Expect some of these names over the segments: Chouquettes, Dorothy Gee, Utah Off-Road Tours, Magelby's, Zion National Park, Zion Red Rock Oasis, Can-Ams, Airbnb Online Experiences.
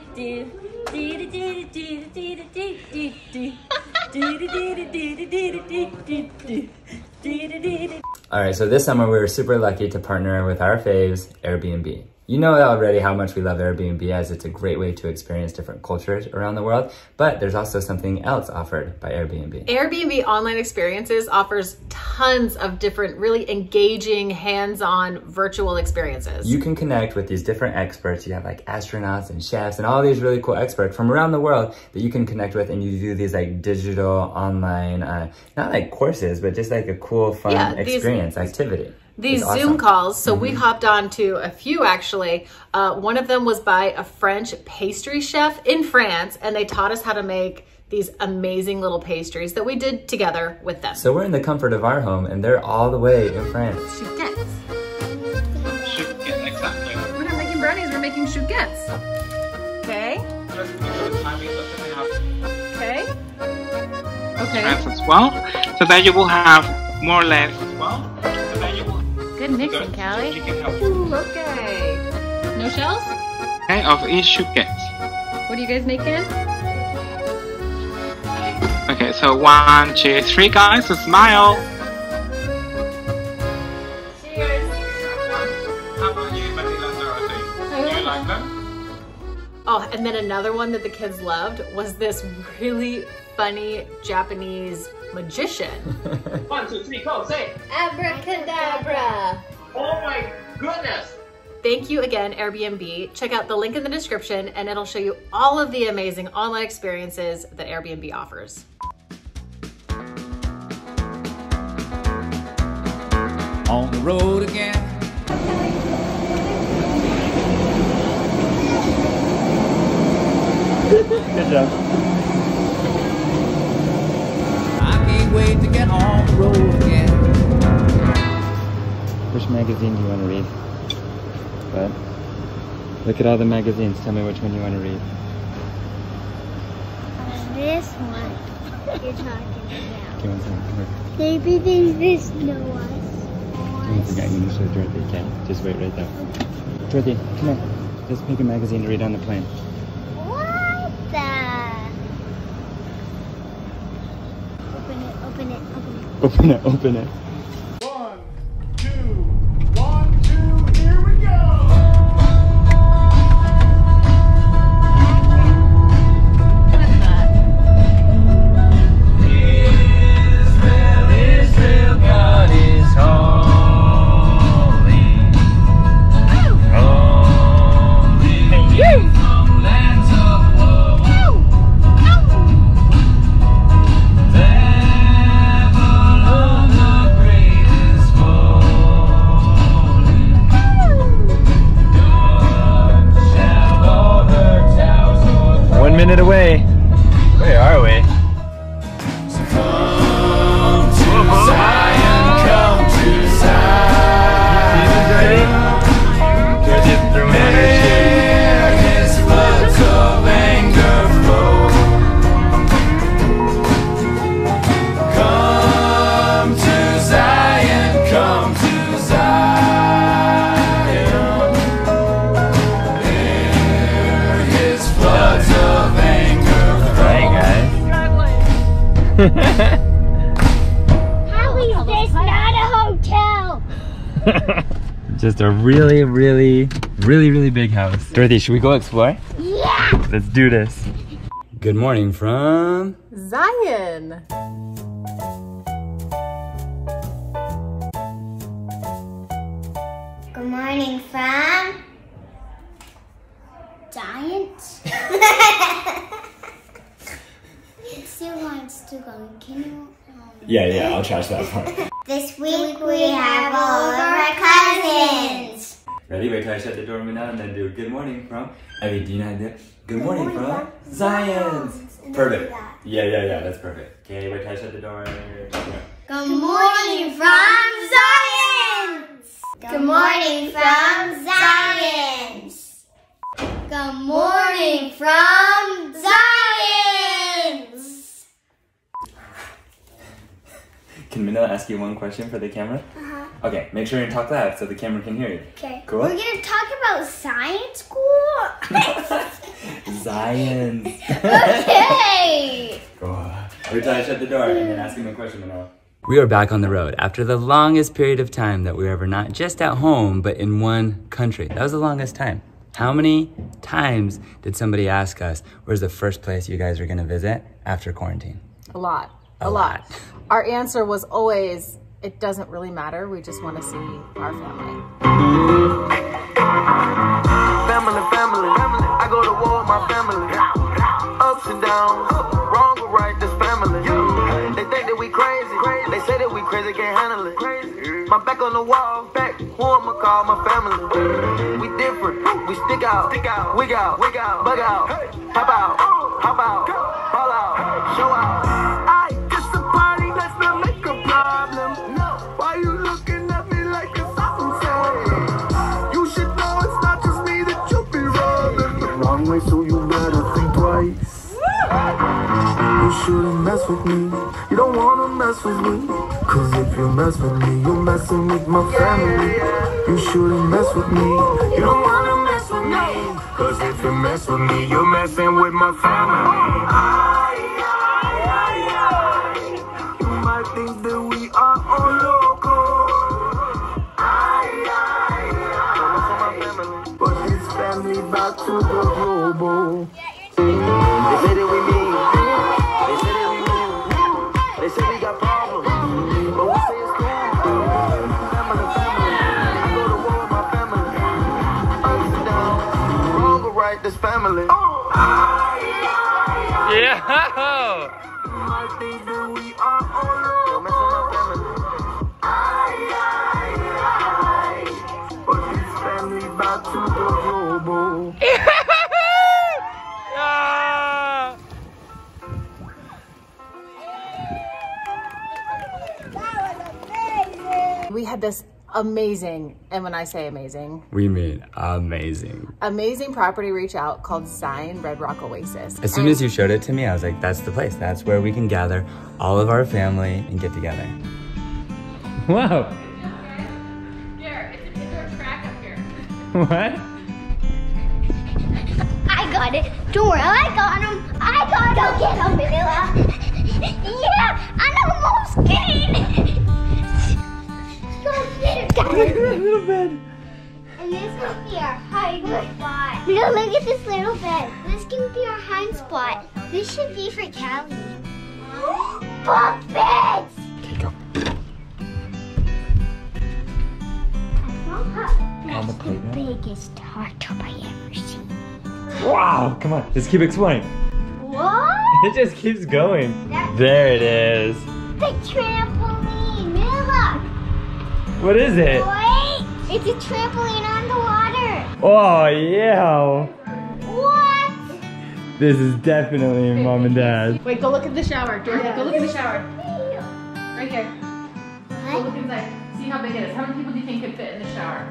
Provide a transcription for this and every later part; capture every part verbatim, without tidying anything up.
All right, so this summer we were super lucky to partner with our faves, Airbnb. You know already how much we love Airbnb, as it's a great way to experience different cultures around the world, but there's also something else offered by Airbnb. Airbnb Online Experiences offers tons of different, really engaging, hands-on virtual experiences. You can connect with these different experts. You have like astronauts and chefs and all these really cool experts from around the world that you can connect with, and you do these like digital online, uh, not like courses, but just like a cool, fun yeah, experience, activity. These awesome Zoom calls, so mm-hmm. we hopped on to a few actually. Uh, one of them was by a French pastry chef in France, and they taught us how to make these amazing little pastries that we did together with them. So we're in the comfort of our home, and they're all the way in France. Chouquettes. Chouquettes, exactly. We're not making brownies, we're making chouquettes. Okay. Just make sure the timing is looking up. Okay. Okay. France as well. So then you will have more or less as well. So then you will Good mixing, Callie. Ooh, okay. No shells? Okay, of each chouquette. What are you guys making? Okay, so one, two, three, guys. So smile. Cheers. How about you, Vanilla Dorothy? Do you like them? Oh, and then another one that the kids loved was this really funny Japanese magician. One, two, three, go, say it. Abracadabra. Oh my goodness. Thank you again, Airbnb. Check out the link in the description, and it'll show you all of the amazing online experiences that Airbnb offers. On the road again. Good job. Wait to get on the road again. Which magazine do you want to read? What? Look at all the magazines. Tell me which one you want to read. Uh, this one you're talking about. Maybe there's this no us. Don't forget, you can show Dorothy again. Just wait right there. Dorothy, come on. Just pick a magazine to read on the plane. Open it, open it. Open it, open it. One, two, one, two, here we go! Israel, Israel, God is holy. Holy. Holy. Minute away. Where are we? So come to Zion, come to Zion. There's it through my tears. Floods of anger flow. Come to Zion, come to Zion. There his floods of How is this not a hotel? Just a really, really, really, really big house. Dorothy, should we go explore? Yeah! Let's do this. Good morning from Zion. Good morning from Giant. Still wants to go. Can you? Um... Yeah, yeah, I'll trash that part. This week we have all of our cousins. Ready? Wait till I shut the door and then do a good morning from Avidina. Good, good morning, morning from, from Zions. Zions. Perfect. Yeah, yeah, yeah, that's perfect. Okay, wait till I shut the door. Good morning from Zions. Good morning from Zions. Good morning from Zions. Can Manila ask you one question for the camera? Uh-huh. Okay, make sure you talk loud so the camera can hear you. Okay. Cool? We're gonna talk about science school? Zions. Okay. Oh, every time I shut the door and then ask him a question and all. We are back on the road after the longest period of time that we were ever not just at home, but in one country. That was the longest time. How many times did somebody ask us, where's the first place you guys were going to visit after quarantine? A lot. A, a lot. lot. Our answer was always, it doesn't really matter. We just want to see our family. Family, family. I go to war with my family. Ups and downs. Wrong or right, this family. They think that we crazy. They say that we crazy, can't handle it. My back on the wall, back. Who I'ma call my family? We different. We stick out. Stick out. Wig out. Wig out. Bug out. Pop out. Pop out. Fall out. Show out. I just a party. Let's not make a problem. No. Why you looking at me like a something sad? You should know it's not just me that you be rolling. Wrong way, so you better think twice. You shouldn't mess with me. You don't wanna mess with me. Cause if you mess with me, you're messing with my family. You shouldn't mess with me. You don't wanna mess with me. Cause if you mess with me, you're messing with my family. I, I, I, I. You might think that we are all local. I, I, I, I. But it's family back to the global. They say that we mean. They say that we mean. They say we got problems, but we say it's cool. Family, family. I go to war with my family. Ups and downs. Wrong or right, this family. Yeah. I think that we are all over. But this family back to the global. We had this amazing, and when I say amazing, we mean amazing. Amazing property reach out called Zion Red Rock Oasis. As soon and as you showed it to me, I was like, that's the place. That's where we can gather all of our family and get together. Wow. Here, it's an indoor track up here. What? I got it. Don't worry, I got him. I got him. Go get him, Manila. Yeah, I almost get it. Look at that little bed. And this will be our hiding spot. No, look at this little bed. This can be our hiding spot. This should be for Callie. Bunk beds! Okay, go. That's the biggest hot tub I ever seen. Wow, come on, just keep exploring. What? It just keeps going. That's there it is. The trampoline, look. What is it? Wait, it's a trampoline on the water. Oh, yeah. What? This is definitely wait, mom and dad. Wait, go look at the shower. Jordan, yeah. Go look at the shower. Right here. What? Go look inside. See how big it is. How many people do you think could fit in the shower?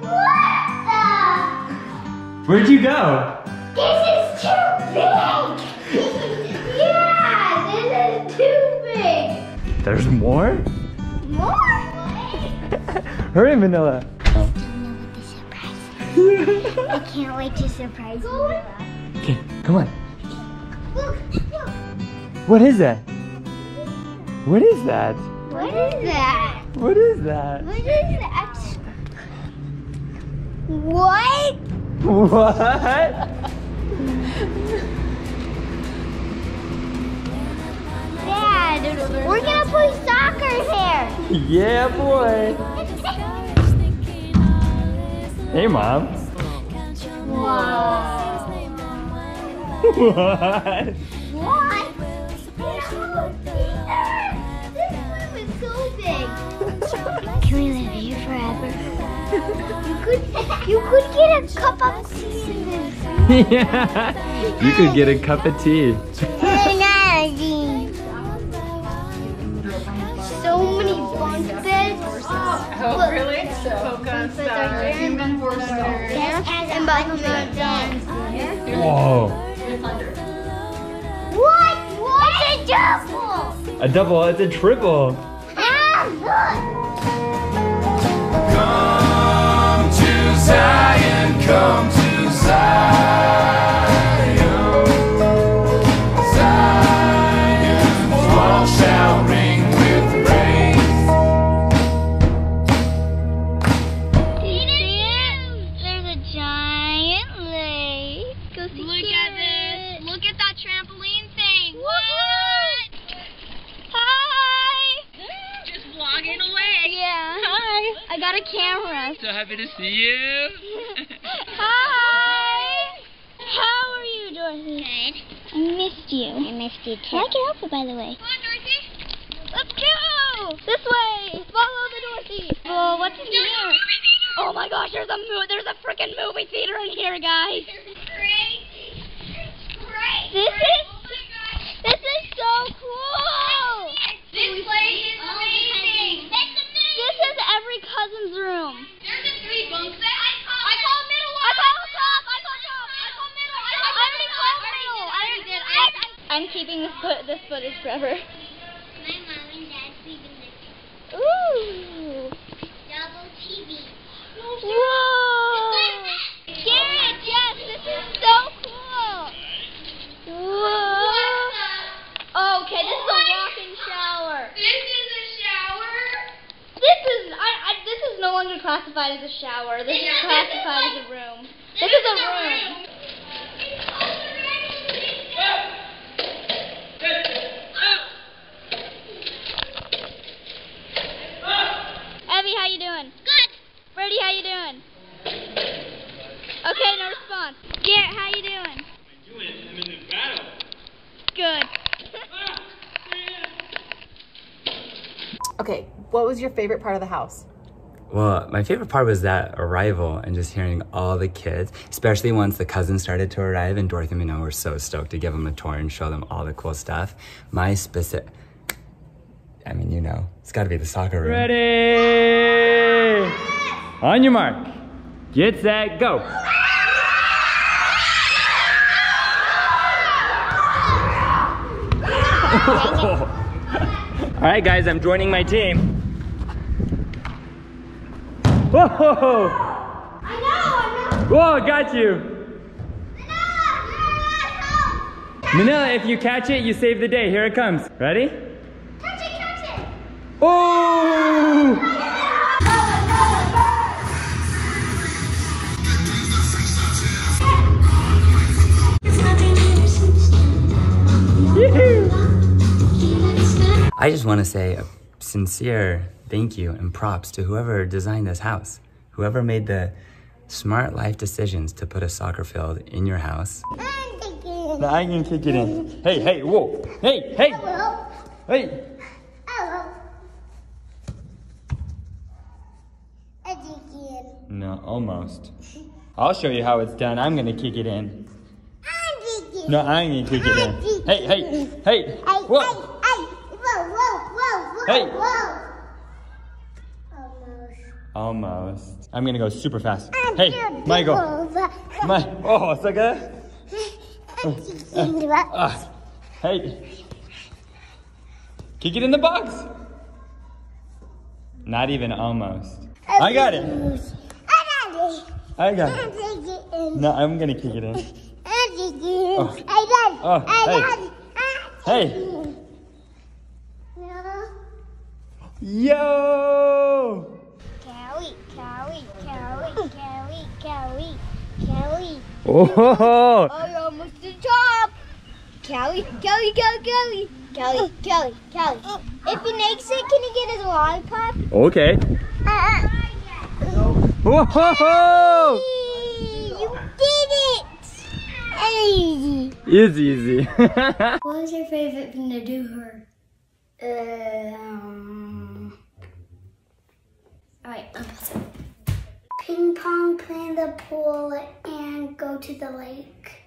What the? Where'd you go? This is too big. Yeah, this is too big. There's more? More? Hurry, Manila. Oh. I can't wait to surprise you. Okay, come on. Look, look. What is that? What is that? What is that? What is that? What is that? What? What? Dad, we're gonna play soccer here. Yeah, boy. Hey, mom. Whoa. What? What? No, this room is so big. Can we live here forever? You could, you could get a cup of tea in this. Yeah. You could get a cup of tea. Oh, really? So, Coca, Star, Human Force, and Buttons. Whoa. What? What? It's a double! A double, it's a triple. Come to Zion, come to Zion. so happy to see you. Hi. How are you, Dorothy? Good. I missed you. I missed you too. I like your outfit, by the way. Come on, Dorothy. Let's go. This way. Follow the Dorothy. Oh, what's in here? Oh my gosh, there's a mo there's a freaking movie theater in here, guys. It's crazy. It's crazy. This is oh my gosh. This is so cool. This place is amazing. It's amazing. This is every cousin's room. There's a three bunk bed. I call I call middle. I call top. I call top. I call middle. I call middle. I already did. I I'm keeping this foot this footage forever. My mom and dad sleep in this. Ooh. Double T V. Whoa! Garrett, Jess, this is so cool! Whoa! Okay, this is a walk-in shower. This is a shower? This is, I, I, this is no longer classified as a shower. This is classified as a room. This is a room. Evie, how you doing? Good. Brady, how you doing? Okay, no response. Garrett, how you doing? I'm doing. I'm in the battle. Good. Okay, what was your favorite part of the house? Well, my favorite part was that arrival and just hearing all the kids, especially once the cousins started to arrive, and Dorothy and Minot were so stoked to give them a tour and show them all the cool stuff. My specific... I mean, you know, it's got to be the soccer room. Ready? On your mark, get set, go! All right, guys, I'm joining my team. Whoa! I know, I know. Whoa, got you. Manila, Manila, if you catch it, you save the day. Here it comes. Ready? Catch it, catch it. Oh! I just want to say a sincere thank you and props to whoever designed this house. Whoever made the smart life decisions to put a soccer field in your house. I'm kicking it. I can kick it in. Hey, hey, whoa. Hey, hey. Hello. Hey. Hello. I kick it in. No, almost. I'll show you how it's done. I'm going to kick it in. I'm kicking it. No, I ain't going to kick it in. Hey, hey, hey. Whoa. Hey! Whoa. Almost. Almost. I'm gonna go super fast. I'm hey, Michael. My, oh, it's like a. Uh, uh, uh, hey. Kick it in the box. Not even almost. I, I got it. I got it. I got it. it no, I'm gonna kick it in. I got it. Oh. I got it. Oh, I got it. Hey. Hey. Yo! Cowie, cowie, cowie, cowie, cowie, cowie. Oh! I almost to the top. Cowie, cowie, cowie, cowie, cowie, cowie, cowie. If he makes it, can he get his lollipop? Okay. Uh, Whoa! You did it! Easy. It's easy. What was your favorite thing to do her? Um. Alright, ping pong, play in the pool, and go to the lake.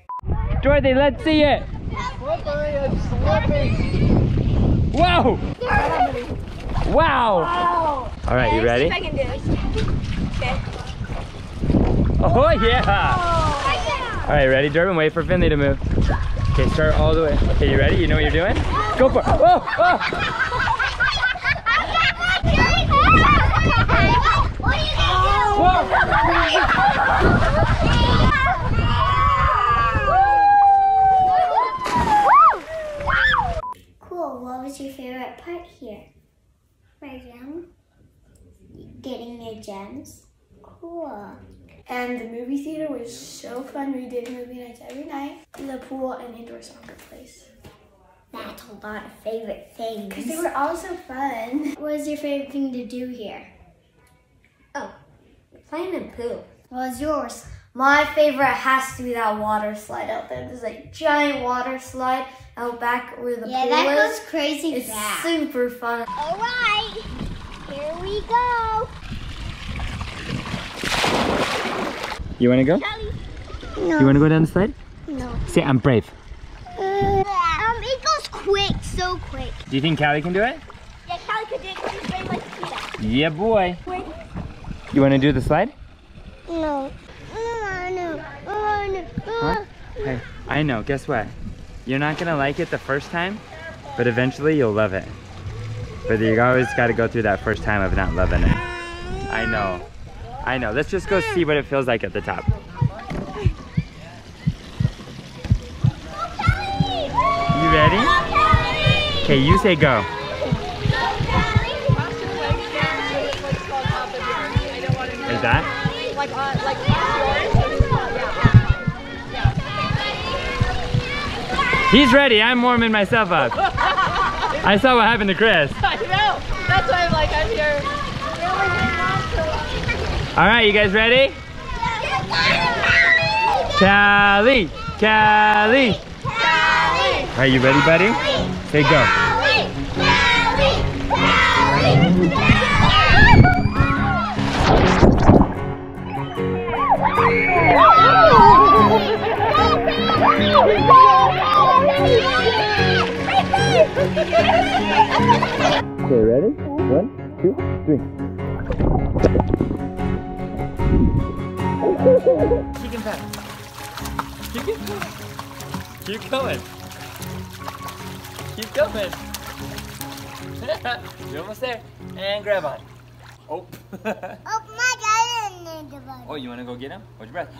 Dorothy, let's see it! Slippery and slippy! Whoa! Wow! Wow. Alright, you ready? Let's see if I can do it. Okay. Oh yeah! Alright, ready, Durbin? Wait for Finley to move. Okay, start all the way. Okay, you ready? You know what you're doing? Go for it! Oh! Oh! Cool, what was your favorite part here? My gem? Getting your gems? Cool. And the movie theater was so fun. We did movie nights every night. The pool and indoor soccer place. That's a lot of favorite things. Because they were all so fun. What was your favorite thing to do here? Oh. Playing in pool. What was yours? My favorite has to be that water slide out there. There's a giant water slide out back where the yeah, pool is. Yeah, that goes crazy it's fast. It's super fun. All right, here we go. You want to go? No. You want to go down the slide? No. Say, I'm brave. Uh, um, it goes quick, so quick. Do you think Callie can do it? Yeah, Callie can do it because she's very much to do that. Yeah, boy. Wait. You want to do the slide? No. Huh? Hey, I know, guess what? You're not gonna like it the first time, but eventually you'll love it. But you always gotta go through that first time of not loving it. I know, I know. Let's just go see what it feels like at the top. You ready? Okay, you say go. Is that? He's ready, I'm warming myself up. I saw what happened to Chris. I know, that's why I'm like, I'm here. All right, you guys ready? Callie, Callie. Callie. Are you ready, buddy? Say go. Okay, ready? One, two, three. Chicken pack. Chicken pack. Keep going. Keep going. You're almost there. And grab on. Oh. Oh my God! I didn't need to buy. Oh, you wanna go get him? Hold your breath.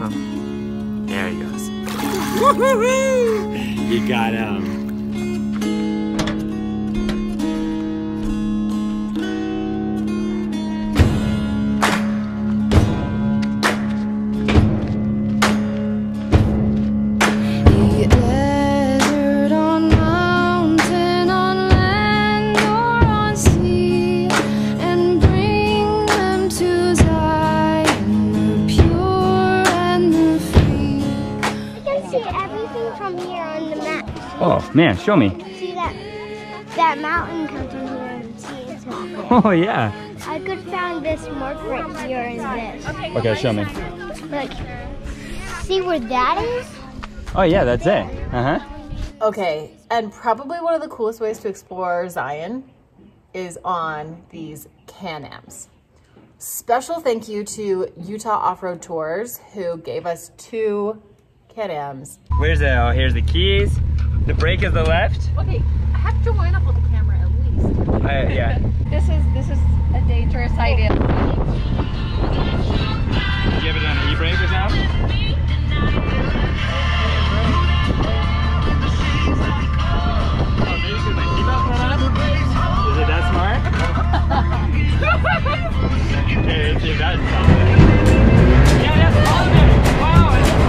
Him. There he goes. You got him. The desert on mountain, on land or on sea, and bring them to Zion, the pure. From here on the map. Oh man, show me. See that that mountain comes from here and see it's over there. Oh yeah. I could find this mark right here and this. Okay, show me. Look. See where that is? Oh yeah, that's it. Uh-huh. Okay, and probably one of the coolest ways to explore Zion is on these Can-Ams. Special thank you to Utah Off-Road Tours who gave us two Can-Ams. Where's the, oh, here's the keys. The brake is the left. Okay, I have to line up with the camera at least. Uh, yeah. this is, this is a dangerous idea. Did you have it on an e-brake or something? Is it that smart? Okay, let's see if that's something. Yeah, that's all there. Wow, it's hard.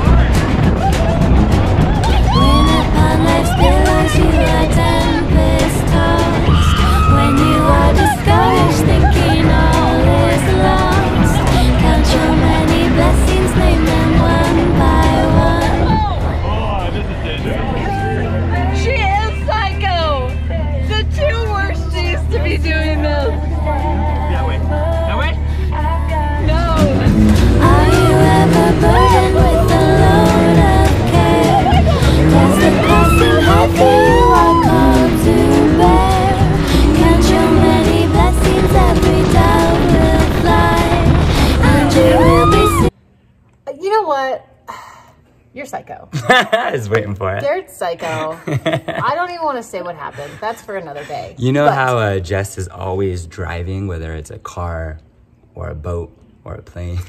You're psycho. I was waiting for it. You're psycho. I don't even want to say what happened. That's for another day. You know but. how uh, Jess is always driving, whether it's a car or a boat or a plane.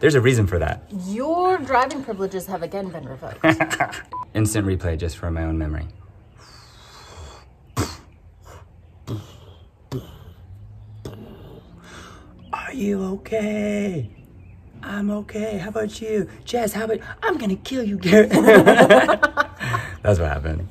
There's a reason for that. Your driving privileges have again been revoked. Instant replay just for my own memory. Are you okay? I'm okay, how about you? Jess, how about, I'm gonna kill you, Garrett. That's what happened.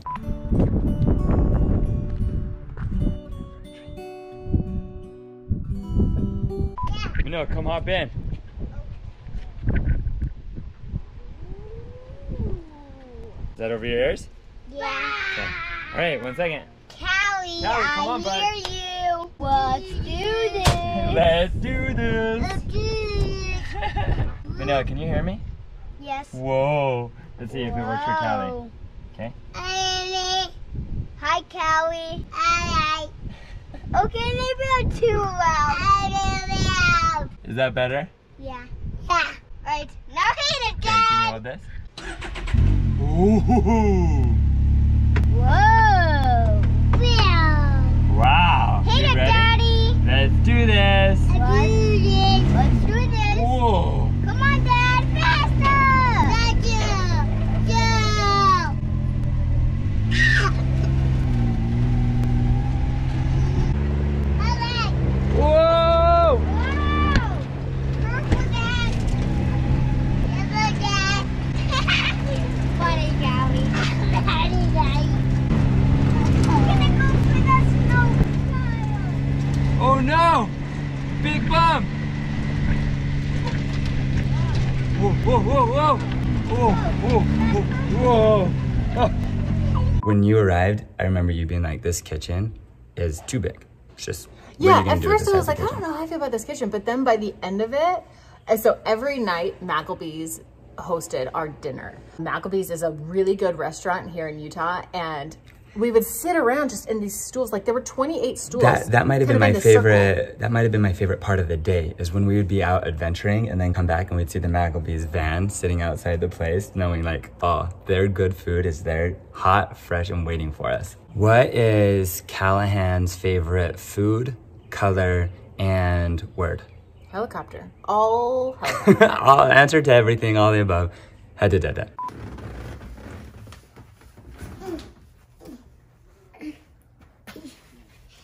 No, come hop in. Is that over your ears? Yeah. Okay. All right, one second. Callie, Callie come I on, bud. Hear you. Let's do this. Let's do this. Let's do this. Manila, can you hear me? Yes. Whoa. Let's see if Whoa. It works for Callie. Okay. Hi, Callie. Hi. Okay, maybe I'm too loud. Is that better? Yeah. Yeah. Right. Now hit it, Dad. Okay, can you hold this? Ooh. Whoa. Wow. Hit you it, ready? Daddy. Let's do this. Let's do this. Let's do this. Whoa. Come on, Dad. Faster. Thank you. Yeah. Whoa! Whoa! Careful, Dad! Careful, Dad! Funny, Daddy. Daddy, Daddy. We're gonna go for the snow. Oh no! Big bump! Whoa, whoa, whoa, whoa! Whoa, whoa, whoa, whoa! When you arrived, I remember you being like, this kitchen is too big. It's just... Yeah, at first I was like, I don't know how I feel about this kitchen, but then by the end of it, and so every night Magelby's hosted our dinner. Magelby's is a really good restaurant here in Utah, and we would sit around just in these stools. Like there were twenty-eight stools. That, that might have been my favorite, that might have been my favorite part of the day is when we would be out adventuring and then come back and we'd see the Magelby's van sitting outside the place knowing like, oh, their good food is there, hot, fresh, and waiting for us. What is Callahan's favorite food, color, and word? Helicopter. All helicopter. All answer to everything, all the above. Head to da da.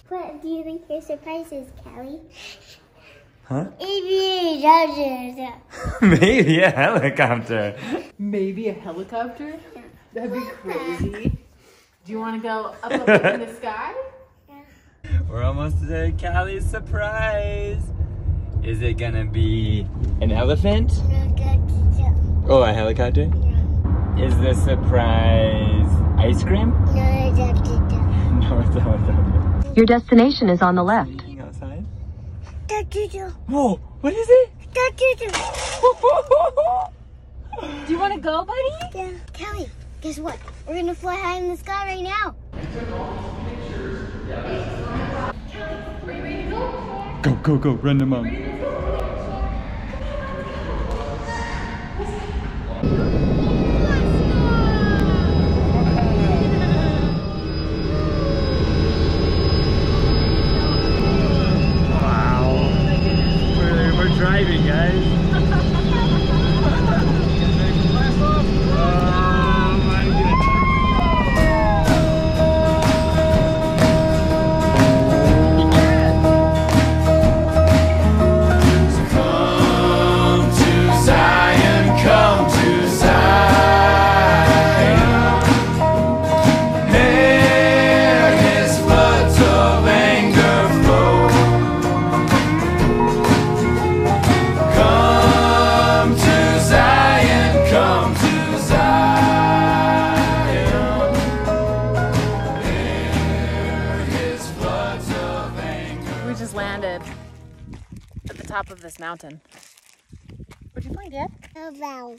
What do you think your surprise is, Callie? Huh? Maybe a helicopter. Maybe a helicopter. Maybe a helicopter? That'd be crazy. Do you want to go up, up, up in the sky? Yeah. We're almost to Callie's surprise. Is it gonna be an elephant? Helicopter. Oh, a helicopter? Yeah. Is the surprise ice cream? No, helicopter. No, it's a helicopter. Your destination is on the left. Outside? Whoa! What is it? Do you want to go, buddy? Yeah. Callie. Guess what? We're gonna fly high in the sky right now. I took all these pictures. Yeah. Callie, are you ready to go? Go, go, go, run them up. Wow. We're, we're driving, guys. Of this mountain. What'd you find, Dad? Oh, wow.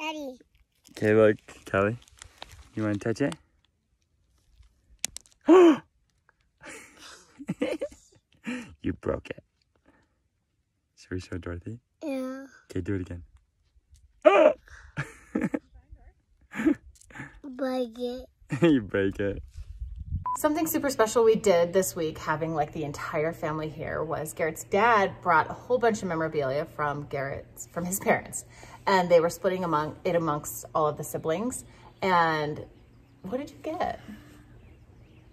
Daddy. Okay, look, Callie. You want to touch it? You broke it. Should we show Dorothy? Yeah. Okay, do it again. Break it. You break it. Something super special we did this week, having like the entire family here, was Garrett's dad brought a whole bunch of memorabilia from Garrett's, from his parents, and they were splitting among it amongst all of the siblings. And what did you get?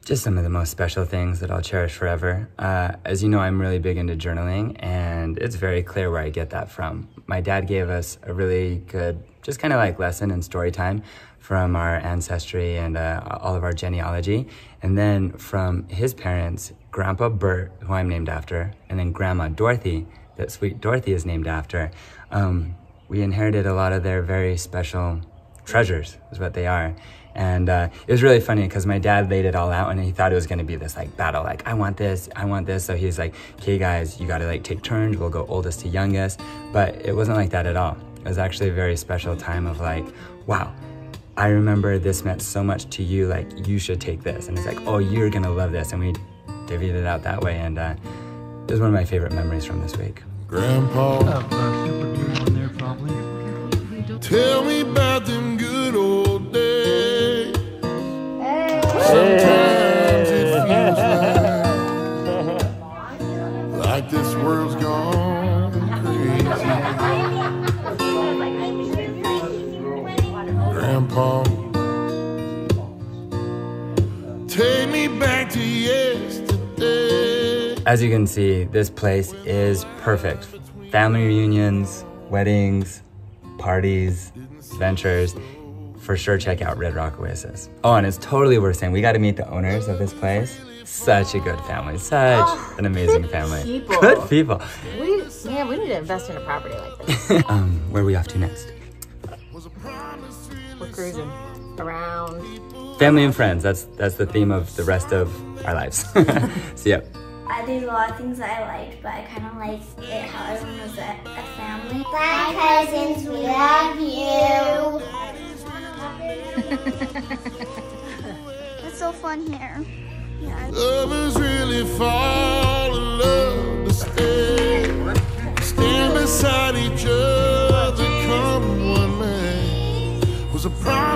Just some of the most special things that I'll cherish forever. Uh, as you know, I'm really big into journaling, and it's very clear where I get that from. My dad gave us a really good, just kind of like lesson in story time from our ancestry and uh, all of our genealogy. And then from his parents, Grandpa Bert, who I'm named after, and then Grandma Dorothy, that sweet Dorothy is named after, um, we inherited a lot of their very special treasures, is what they are. And uh, it was really funny because my dad laid it all out and he thought it was going to be this like battle, like, I want this, I want this. So he's like, okay, guys, you got to like take turns. We'll go oldest to youngest. But it wasn't like that at all. It was actually a very special time of like, wow, I remember this meant so much to you. Like, you should take this. And it's like, oh, you're going to love this. And we divvied it out that way. And uh, it was one of my favorite memories from this week. Grandpa, uh, uh, super beer on there, probably. Tell me about them good old days. Sometimes it feels like, like this world's gone crazy. Grandpa, take me back to yesterday. As you can see, this place is perfect. Family reunions, weddings, parties, adventures. For sure, check out Red Rock Oasis. Oh, and it's totally worth saying, we got to meet the owners of this place. Such a good family, such oh, an amazing good family. People. Good people. We, man, we need to invest in a property like this. um, where are we off to next? We're cruising around. Family and friends, that's, that's the theme of the rest of our lives. So yeah. I did a lot of things that I liked, but I kind of liked it how everyone was a, a family. Bye, cousins, we love you. It's so fun here. Yeah. Love is really fall in love to stay. Stand beside each other, come one man. Was a